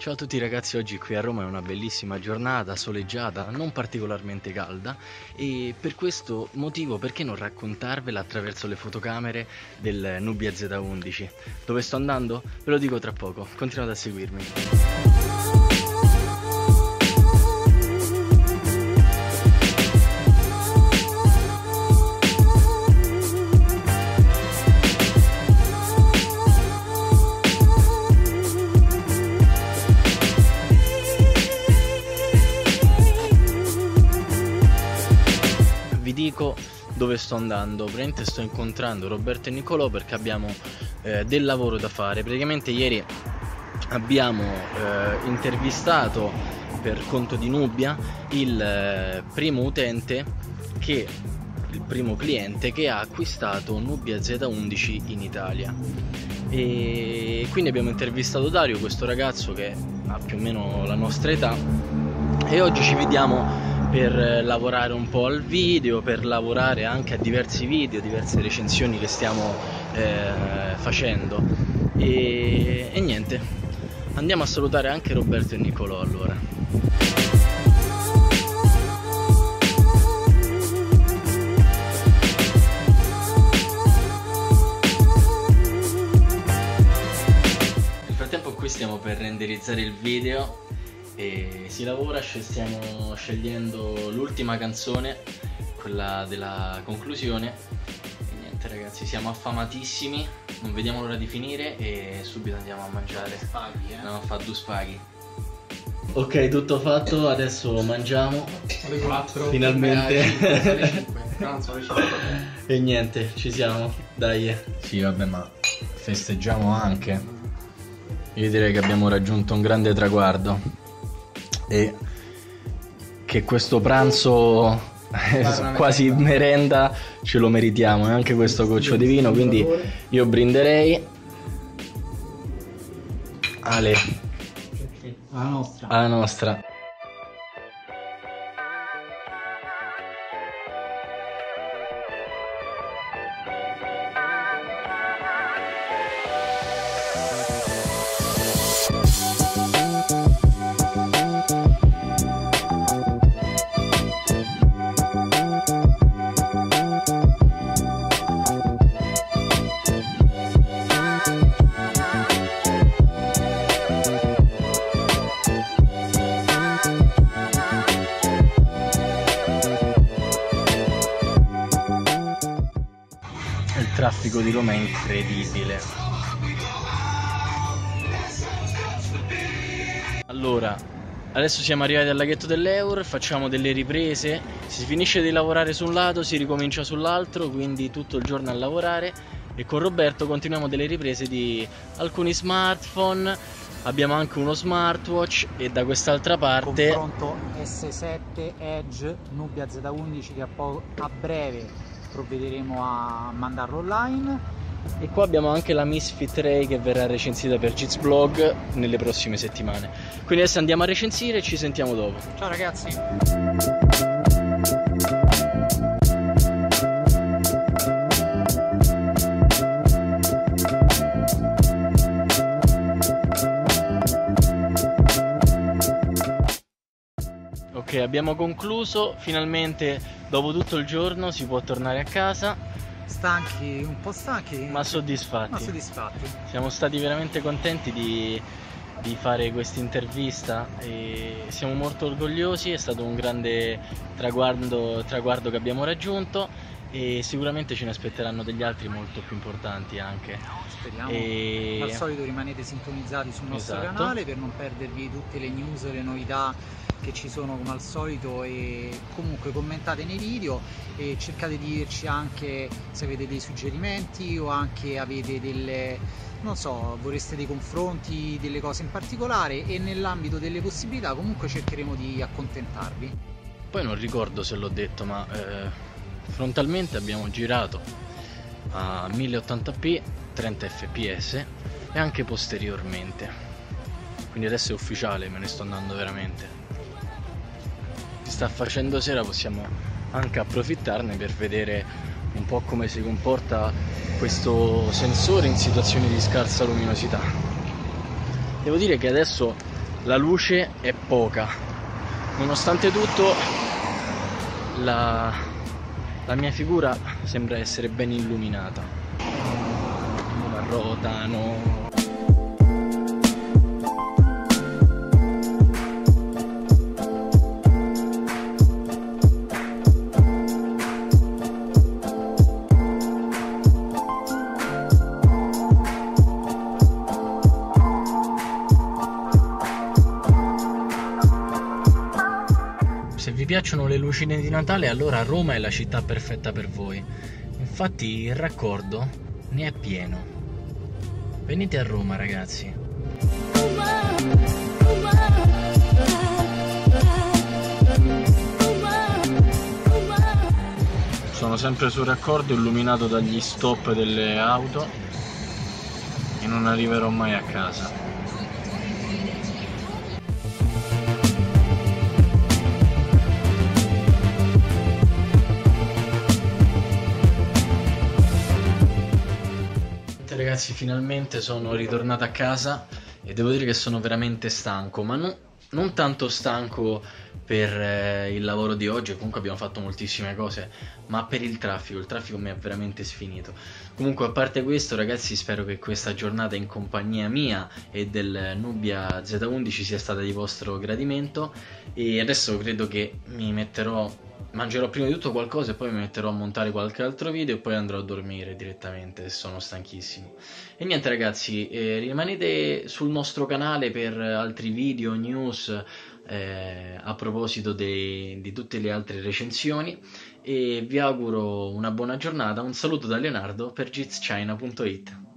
Ciao a tutti ragazzi, oggi qui a Roma è una bellissima giornata, soleggiata, non particolarmente calda, e per questo motivo perché non raccontarvela attraverso le fotocamere del Nubia Z11. Dove sto andando? Ve lo dico tra poco, continuate a seguirmi. Dico dove sto andando, praticamente sto incontrando Roberto e Niccolò perché abbiamo del lavoro da fare. Praticamente ieri abbiamo intervistato per conto di Nubia il primo cliente che ha acquistato Nubia Z11 in Italia, e quindi abbiamo intervistato Dario, questo ragazzo che ha più o meno la nostra età, e oggi ci vediamo per lavorare un po' al video, per lavorare anche a diversi video, diverse recensioni che stiamo facendo, e niente, andiamo a salutare anche Roberto e Niccolò allora. Nel frattempo qui stiamo per renderizzare il video e si lavora, stiamo scegliendo l'ultima canzone, quella della conclusione, e niente ragazzi, siamo affamatissimi, non vediamo l'ora di finire e subito andiamo a mangiare. Spaghi, andiamo a fare due spaghi. Ok, tutto fatto, adesso mangiamo alle 4, finalmente alle 5. No, sono le 5. E niente, ci siamo, dai. Sì vabbè, ma festeggiamo anche, io direi che abbiamo raggiunto un grande traguardo e che questo pranzo quasi merenda ce lo meritiamo, e anche questo goccio di vino, quindi io brinderei alla nostra. Il traffico di Roma è incredibile. Allora, adesso siamo arrivati al laghetto dell'Eur, facciamo delle riprese, si finisce di lavorare su un lato, si ricomincia sull'altro, quindi tutto il giorno a lavorare, e con Roberto continuiamo delle riprese di alcuni smartphone, abbiamo anche uno smartwatch, e da quest'altra parte confronto S7 Edge Nubia Z11 che a breve provvederemo a mandarlo online, e qua abbiamo anche la Misfit Ray che verrà recensita per Gizblog nelle prossime settimane. Quindi adesso andiamo a recensire e ci sentiamo dopo. Ciao ragazzi. Ok, abbiamo concluso, finalmente dopo tutto il giorno si può tornare a casa. Stanchi, un po' stanchi, ma soddisfatti. Ma soddisfatti. Siamo stati veramente contenti di fare questa intervista e siamo molto orgogliosi, è stato un grande traguardo che abbiamo raggiunto, e sicuramente ce ne aspetteranno degli altri molto più importanti anche. Speriamo. E al solito rimanete sintonizzati sul nostro canale per non perdervi tutte le news, le novità che ci sono come al solito, e comunque commentate nei video e cercate di dirci anche se avete dei suggerimenti o anche avete delle, non so, vorreste dei confronti, delle cose in particolare, e nell'ambito delle possibilità comunque cercheremo di accontentarvi. Poi non ricordo se l'ho detto, ma frontalmente abbiamo girato a 1080p 30 fps e anche posteriormente, quindi adesso è ufficiale, me ne sto andando veramente. Si sta facendo sera, possiamo anche approfittarne per vedere un po' come si comporta questo sensore in situazioni di scarsa luminosità. Devo dire che adesso la luce è poca. Nonostante tutto la mia figura sembra essere ben illuminata. Rotano. Se vi piacciono le lucine di Natale, allora Roma è la città perfetta per voi. Infatti il raccordo ne è pieno. Venite a Roma, ragazzi. Sono sempre sul raccordo illuminato dagli stop delle auto e non arriverò mai a casa. Ragazzi, finalmente sono ritornato a casa e devo dire che sono veramente stanco, ma non tanto stanco per il lavoro di oggi, comunque abbiamo fatto moltissime cose, ma per il traffico mi ha veramente sfinito. Comunque, a parte questo, ragazzi, spero che questa giornata in compagnia mia e del Nubia Z11 sia stata di vostro gradimento, e adesso credo che mangerò prima di tutto qualcosa e poi mi metterò a montare qualche altro video e poi andrò a dormire direttamente, sono stanchissimo. E niente ragazzi, rimanete sul nostro canale per altri video, news, a proposito di tutte le altre recensioni, e vi auguro una buona giornata. Un saluto da Leonardo per JizzChina.it.